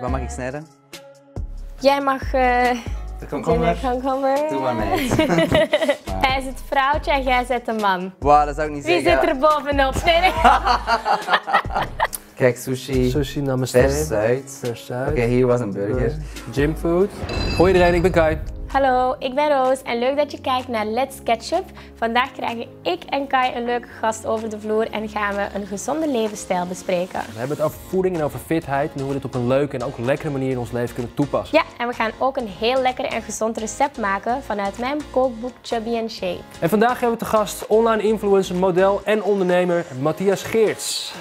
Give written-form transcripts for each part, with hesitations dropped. Wat mag ik snijden? Jij mag... de komkommer. Doe maar mee. Hij is het vrouwtje en jij bent de man. Wauw, dat zou ik niet zeggen. Wie zit er bovenop? Nee, nee. Kijk, sushi. Sushi Namaste. Vers uit. Oké, hier was een burger. Gymfood. Hoi iedereen, ik ben Kai. Hallo, ik ben Roos en leuk dat je kijkt naar Let's Ketchup. Vandaag krijgen ik en Kai een leuke gast over de vloer en gaan we een gezonde levensstijl bespreken. We hebben het over voeding en over fitheid en hoe we dit op een leuke en ook lekkere manier in ons leven kunnen toepassen. Ja, en we gaan ook een heel lekker en gezond recept maken vanuit mijn kookboek Chubby in Shape. En vandaag hebben we te gast online influencer, model en ondernemer Matthias Geerts.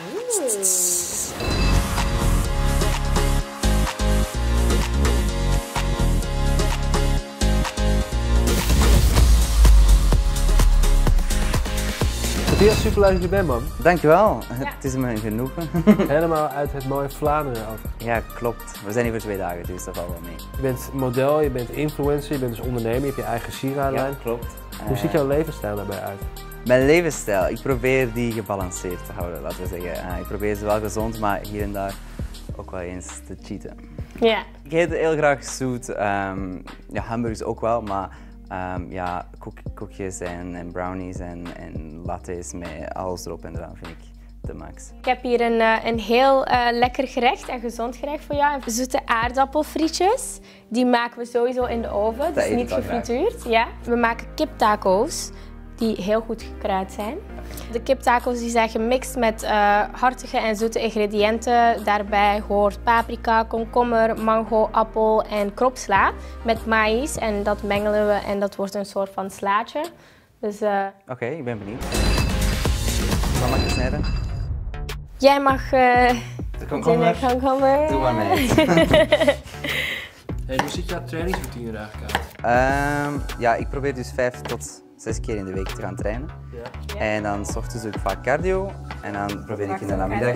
Ja, super leuk dat je bent, man. Dankjewel. Ja. Het is me een genoegen. Helemaal uit het mooie Vlaanderen af. Ja, klopt. We zijn hier voor 2 dagen, dus dat valt wel mee. Je bent model, je bent influencer, je bent dus ondernemer, je hebt je eigen sieradenlijn. Ja, klopt. Hoe ziet jouw levensstijl daarbij uit? Mijn levensstijl? Ik probeer die gebalanceerd te houden, laten we zeggen. Ik probeer ze wel gezond, maar hier en daar ook wel eens te cheaten. Ja. Ik eet heel graag zoet. Ja, hamburgers ook wel, maar... ja, koekjes en brownies en lattes met alles erop en eraan vind ik de max. Ik heb hier een heel lekker gerecht en gezond gerecht voor jou. Zoete aardappelfrietjes. Die maken we sowieso in de oven, dus niet gefrituurd. Ja. We maken kiptaco's die heel goed gekruid zijn. De kiptaco's die zijn gemixt met hartige en zoete ingrediënten. Daarbij hoort paprika, komkommer, mango, appel en kropsla met maïs. En dat mengelen we en dat wordt een soort van slaatje. Dus, Oké, ik ben benieuwd. Wat mag je snijden? Jij mag... de komkommer. Doe maar mee. Hey, hoe ziet jouw trainingsroutine er eigenlijk uit? Ja, ik probeer dus 5 tot 6 keer in de week te gaan trainen. Ja. En dan 's ochtends doe ik vaak cardio. En dan probeer ik in de namiddag...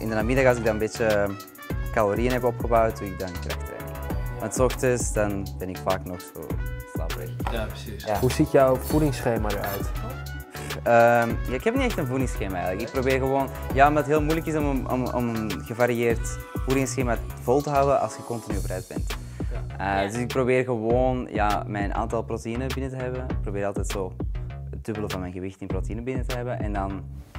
In de namiddag, als ik dan een beetje calorieën heb opgebouwd, doe ik dan krachttraining. Want 's ochtends dan ben ik vaak nog zo slaperig. Ja, precies. Ja. Hoe ziet jouw voedingsschema eruit? Ja, ik heb niet echt een voedingsschema eigenlijk. Ik probeer gewoon... Ja, omdat het heel moeilijk is om een gevarieerd voedingsschema vol te houden als je continu op reis bent. Dus ik probeer gewoon mijn aantal proteïne binnen te hebben. Ik probeer altijd zo het dubbele van mijn gewicht in proteïne binnen te hebben. En dan...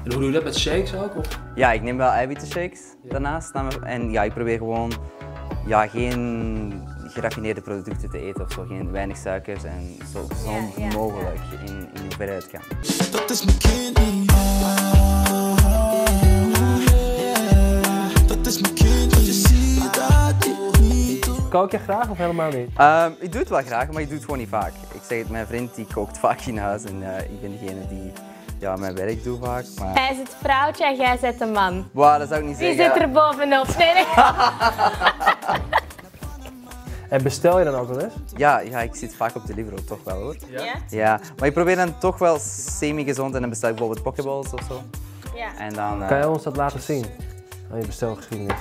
En hoe doe je dat met shakes ook? Of? Ja, ik neem wel eiwittenshakes daarnaast. En ja, ik probeer gewoon geen geraffineerde producten te eten of zo. Geen weinig suikers en zo gezond mogelijk in hoeverre het kan. Dat is mijn kind. Dat is mijn kind. Kook je graag of helemaal niet? Ik doe het wel graag, maar ik doe het gewoon niet vaak. Ik zeg het, mijn vriend die kookt vaak in huis en ik ben degene die mijn werk doet vaak. Maar... Hij is het vrouwtje en jij bent de man. Wauw, dat zou ik niet zeggen. Die zit er bovenop. Nee, nee. En bestel je dan ook wel eens? Ja, ik zit vaak op Deliveroo, toch wel hoor. Ja? Ja, maar ik probeer dan toch wel semi-gezond en dan bestel ik bijvoorbeeld Pokéballs of zo. Ja. En dan, kan jij ons dat laten zien? Oh, je bestelgeschiedenis.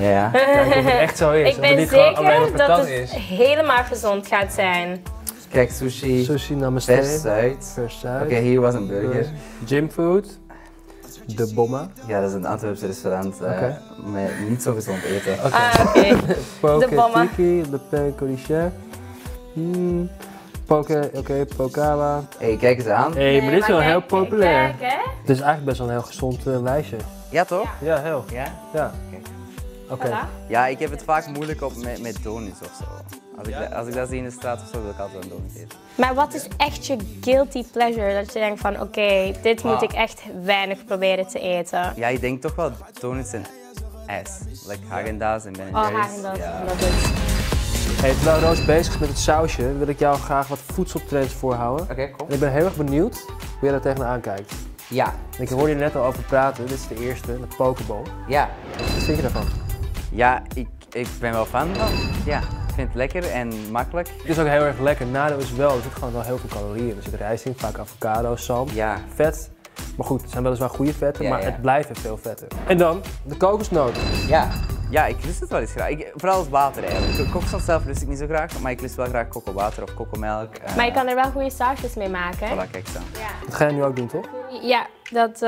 Ja, kijk of het echt zo is. Ik ben zeker dat het helemaal gezond gaat zijn. Kijk, sushi. Sushi Namaste. Vers uit. Oké, hier was een burger. Gymfood. De Bomme. Ja, dat is een Antwerpse restaurant met niet zo gezond eten. Poké Tiki, Le Père Coliche. Poké, Pokawa. Hé, kijk eens aan. Hé, maar dit is wel heel populair. Het is eigenlijk best wel een heel gezond lijstje. Ja, toch? Ja, heel. Ja. Okay. Ja, ik heb het vaak moeilijk op met donuts ofzo. Als ik dat zie in de straat ofzo, wil ik altijd een donut eten. Maar wat is echt je guilty pleasure? Dat je denkt van, oké, dit moet ik echt weinig proberen te eten. Ja, ik denk toch wel donuts en ijs. Like Häagen-Dazs en Ben & Jerry's. Oh, Häagen-Dazs, dat is. Hey, terwijl Roos bezig is met het sausje, wil ik jou graag wat voedseltrends voorhouden. Oké, cool. En ik ben heel erg benieuwd hoe jij daar tegenaan kijkt. Ja. Ik hoorde je net al over praten, dit is de eerste, de Pokéball. Ja. Wat vind je daarvan? Ja, ik ben wel fan van. Ja, ik vind het lekker en makkelijk. Het is ook heel erg lekker. Nadeel is wel, er zit gewoon wel heel veel calorieën. Er zit rijst in, vaak avocado, zalm, vet. Maar goed, het zijn weliswaar goede vetten, maar het blijven veel vetten. En dan de kokosnoten. Ja, ik lust het wel eens graag. Vooral als water eigenlijk. Kokosnoten zelf lust ik niet zo graag, maar ik lust wel graag cocowater of cocomelk. Maar je kan er wel goede sausjes mee maken. Voilà, kijk dan. Ja. Dat ga je nu ook doen, toch? Ja, dat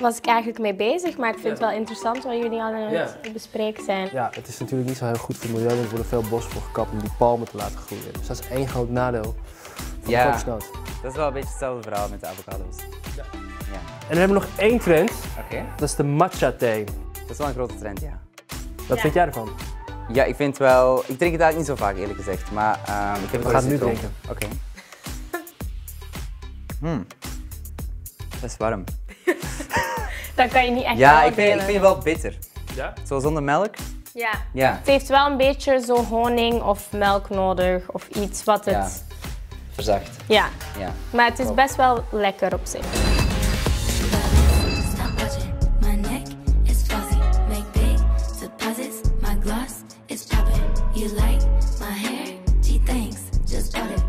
was ik eigenlijk mee bezig, maar ik vind het wel interessant wat jullie aan het bespreken zijn. Ja, het is natuurlijk niet zo heel goed voor het milieu, want er worden veel bossen voor gekapt om die palmen te laten groeien. Dus dat is één groot nadeel van de kokosnoot. Dat is wel een beetje hetzelfde verhaal met de avocado's. Ja. Ja. En dan hebben we nog één trend, dat is de matcha thee. Dat is wel een grote trend, ja. Wat vind jij ervan? Ja, ik vind wel... Ik drink het eigenlijk niet zo vaak, eerlijk gezegd, maar ik heb het nu drinken. Oké. Dat is warm. Dan kan je niet echt ik vind het wel bitter. Ja? Zo zonder melk. Ja. Het heeft wel een beetje zo honing of melk nodig of iets wat het... Verzacht. Ja. Maar het is best wel lekker op zich.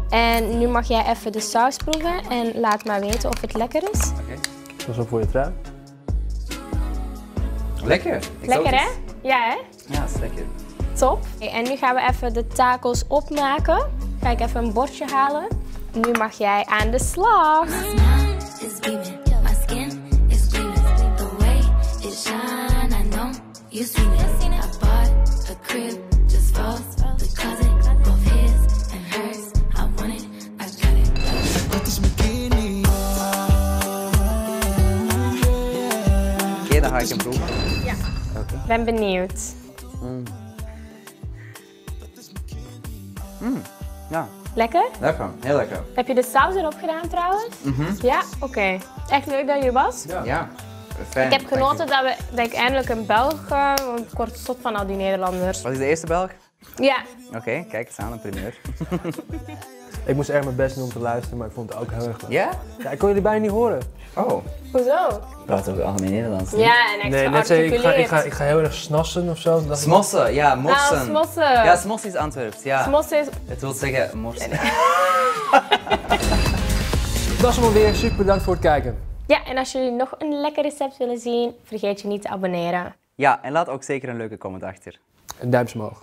En nu mag jij even de saus proeven en laat maar weten of het lekker is. Zo voor je trui. Lekker. Lekker hè? Ja hè? Ja, dat is lekker. Top. En nu gaan we even de tacos opmaken. Ga ik even een bordje halen. Nu mag jij aan de slag. Ga ik hem proeven? Ja. Ik ben benieuwd. Ja. Lekker? Lekker, heel lekker. Heb je de saus erop gedaan trouwens? Ja? Oké. Echt leuk dat je was? Ja. Fijn. Ik heb genoten dat ik eindelijk een Belg, want ik word zot van al die Nederlanders. Was ik de eerste Belg? Ja. Oké, kijk eens aan, een primeur. Ik moest erg mijn best doen om te luisteren, maar ik vond het ook heel erg leuk. Ja? Ja, ik kon jullie bijna niet horen. Oh. Hoezo? Ik praat ook algemeen Nederlands. Ja, en ik ga heel erg snassen of zo. Smossen, ja, morsen. Nou, smossen. Ja, smossen is Antwerps, ja. Smossen is... Het wil zeggen morsen. Dat is hem alweer. Super bedankt voor het kijken. Ja, en als jullie nog een lekker recept willen zien, vergeet je niet te abonneren. Ja, en laat ook zeker een leuke comment achter. Een duimpje omhoog.